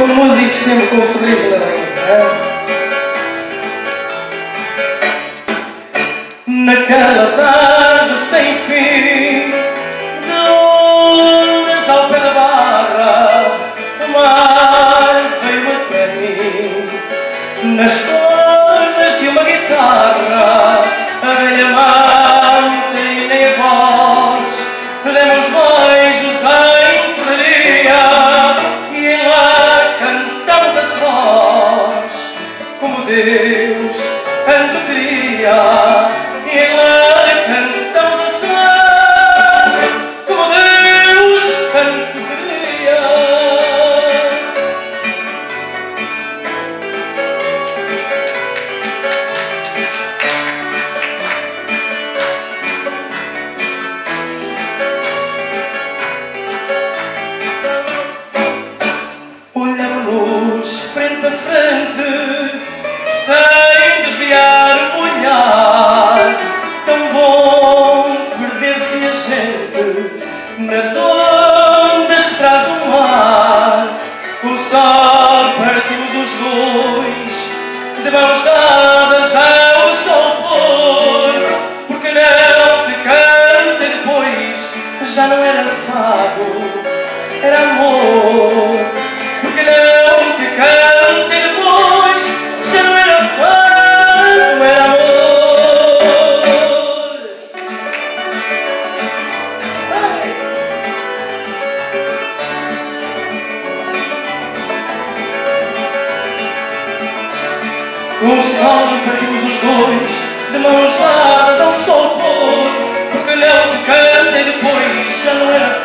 com música, sempre com sorriso na boca. Naquela tarde sem fim, de ondas ao pé da barra, o mar veio até mim, nas cordas de uma guitarra, a velha amante e nem a voz, deu uns beijos em correria, e em lá cantamos a sós, como Deus tanto queria. Sem desviar o olhar, tão bom perder-se a gente nas ondas que traz o mar. O sol partimos os dois, de mãos dadas ao sol pôr. Porque não te canta depois, já não era fado, era amor. Porque não te canta depois, o sol partimos os dois, de mãos dadas ao sol pôr. Porque não te canta e depois já não era